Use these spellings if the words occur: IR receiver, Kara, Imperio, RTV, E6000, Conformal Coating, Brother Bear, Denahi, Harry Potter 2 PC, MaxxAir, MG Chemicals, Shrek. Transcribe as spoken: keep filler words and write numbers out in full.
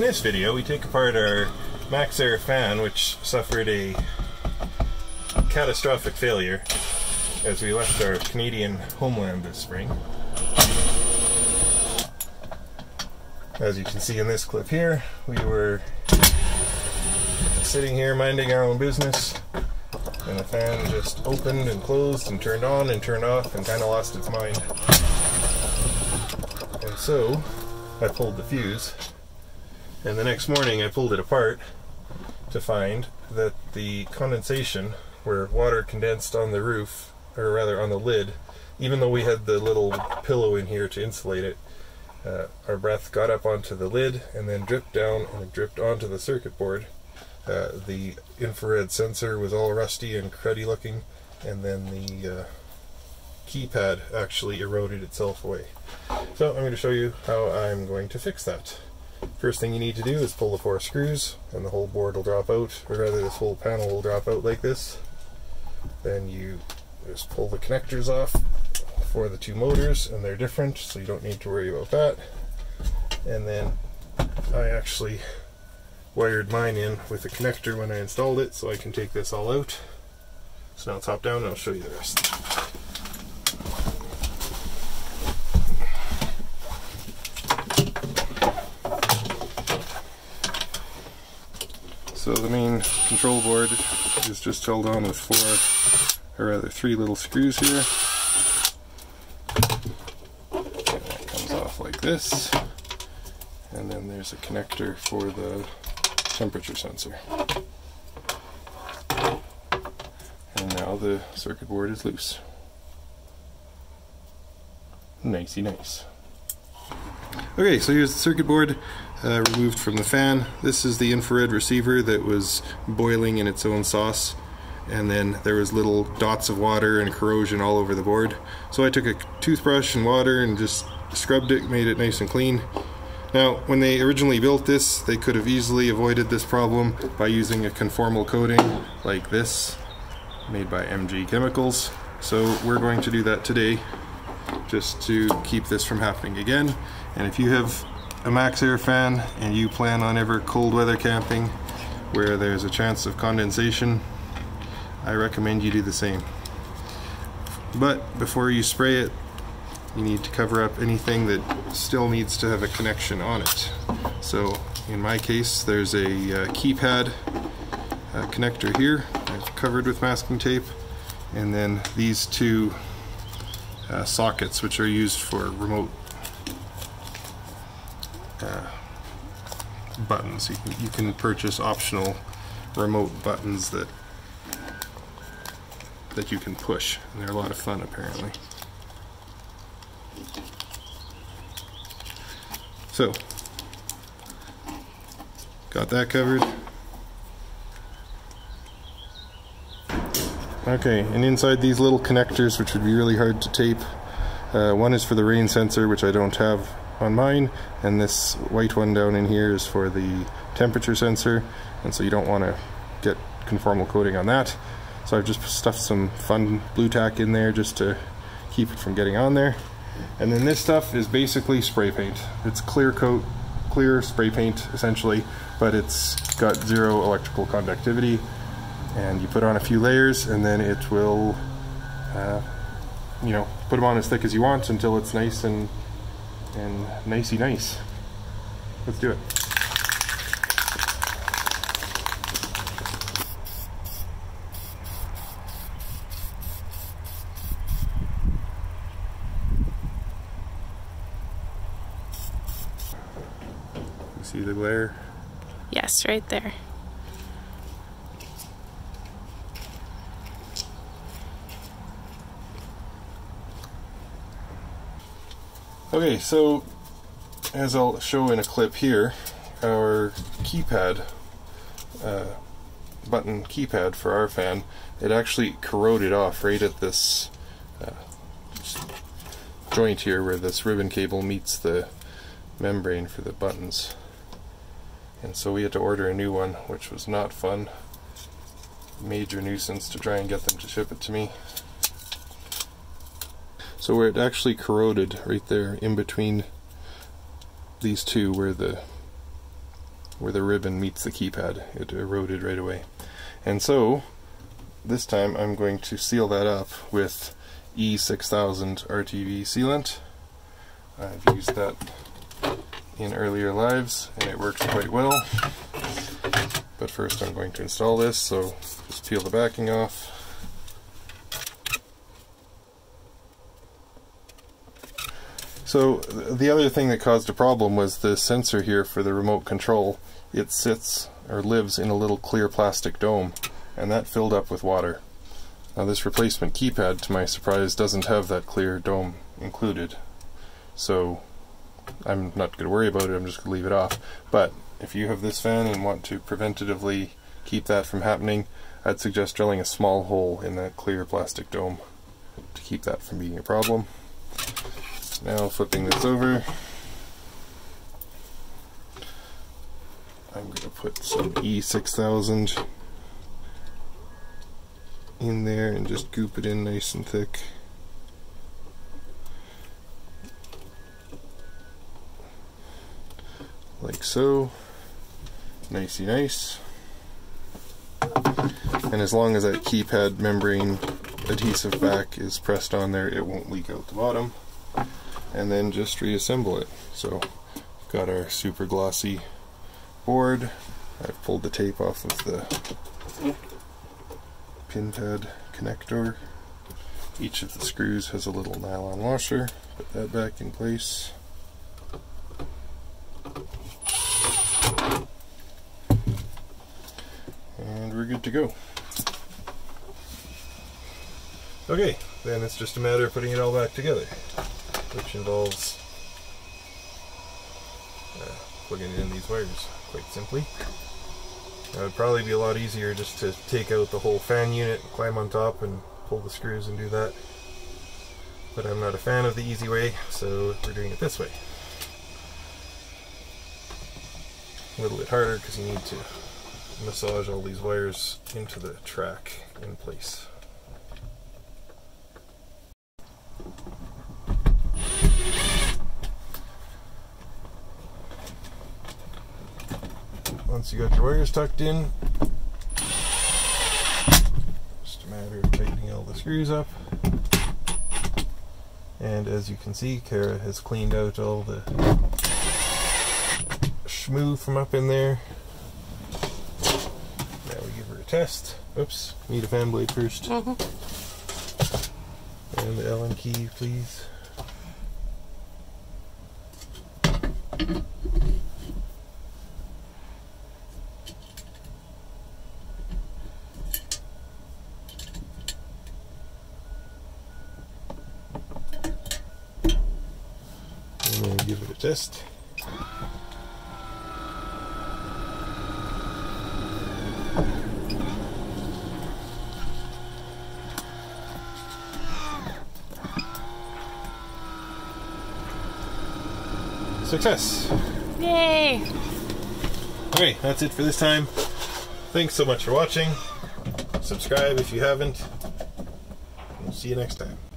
In this video, we take apart our MaxxAir fan, which suffered a catastrophic failure as we left our Canadian homeland this spring. As you can see in this clip here, we were sitting here minding our own business, and the fan just opened and closed and turned on and turned off and kind of lost its mind. And so, I pulled the fuse, and the next morning I pulled it apart to find that the condensation, where water condensed on the roof, or rather on the lid, even though we had the little pillow in here to insulate it, uh, our breath got up onto the lid and then dripped down and dripped onto the circuit board. Uh, the infrared sensor was all rusty and cruddy looking, and then the uh, keypad actually eroded itself away. So I'm going to show you how I'm going to fix that. First thing you need to do is pull the four screws, and the whole board will drop out, or rather this whole panel will drop out like this. Then you just pull the connectors off for the two motors, and they're different, so you don't need to worry about that. And then I actually wired mine in with a connector when I installed it, so I can take this all out. So now it's top down and I'll show you the rest. So the main control board is just held on with four, or rather three little screws here. And that comes off like this. And then there's a connector for the temperature sensor. And now the circuit board is loose. Nicey nice. Okay, so here's the circuit board uh, removed from the fan. This is the infrared receiver that was boiling in its own sauce, and then there was little dots of water and corrosion all over the board. So I took a toothbrush and water and just scrubbed it, made it nice and clean. Now, when they originally built this, they could have easily avoided this problem by using a conformal coating like this, made by M G Chemicals. So we're going to do that today, just to keep this from happening again. And if you have a MaxxAir fan and you plan on ever cold weather camping where there's a chance of condensation, I recommend you do the same. But before you spray it, you need to cover up anything that still needs to have a connection on it. So in my case, there's a uh, keypad uh, connector here I've covered with masking tape, and then these two uh, sockets, which are used for remote uh, buttons. You can, you can purchase optional remote buttons that that you can push, and they're a lot of fun apparently. So, got that covered. Okay, and inside these little connectors, which would be really hard to tape, uh, one is for the rain sensor, which I don't have on mine, and this white one down in here is for the temperature sensor, and so you don't want to get conformal coating on that. So I've just stuffed some fun blue tack in there just to keep it from getting on there. And then this stuff is basically spray paint. It's clear coat, clear spray paint essentially, but it's got zero electrical conductivity, and you put on a few layers and then it will, uh, you know, put them on as thick as you want until it's nice and, and nicey nice. Let's do it. See the glare? Yes, right there. Okay, so as I'll show in a clip here, our keypad, uh, button keypad for our fan, it actually corroded off right at this uh, joint here where this ribbon cable meets the membrane for the buttons. And so we had to order a new one, which was not fun. Major nuisance to try and get them to ship it to me. So where it actually corroded, right there in between these two where the where the ribbon meets the keypad. It eroded right away. And so this time I'm going to seal that up with E six thousand R T V sealant. I've used that in earlier lives and it works quite well. But first I'm going to install this, so just peel the backing off. So the other thing that caused a problem was the sensor here for the remote control. It sits or lives in a little clear plastic dome, and that filled up with water. Now this replacement keypad, to my surprise, doesn't have that clear dome included, so I'm not going to worry about it, I'm just going to leave it off. But if you have this fan and want to preventatively keep that from happening, I'd suggest drilling a small hole in that clear plastic dome to keep that from being a problem. Now, flipping this over, I'm going to put some E six thousand in there and just goop it in nice and thick. Like so. Nicey nice. And as long as that keypad membrane adhesive back is pressed on there, it won't leak out the bottom. And then just reassemble it. So we've got our super glossy board. I've pulled the tape off of the pin pad connector. Each of the screws has a little nylon washer. Put that back in place. And we're good to go. Okay, then it's just a matter of putting it all back together, which involves uh, plugging in these wires, quite simply. It would probably be a lot easier just to take out the whole fan unit, climb on top and pull the screws and do that. But I'm not a fan of the easy way, so we're doing it this way. A little bit harder because you need to massage all these wires into the track in place. Once you got your wires tucked in, just a matter of tightening all the screws up. And as you can see, Kara has cleaned out all the schmoo from up in there. Now we give her a test. Oops, need a fan blade first. Mm-hmm. And the Allen key, please. Give it a test. Success! Yay! Okay, that's it for this time. Thanks so much for watching. Subscribe if you haven't. We'll see you next time.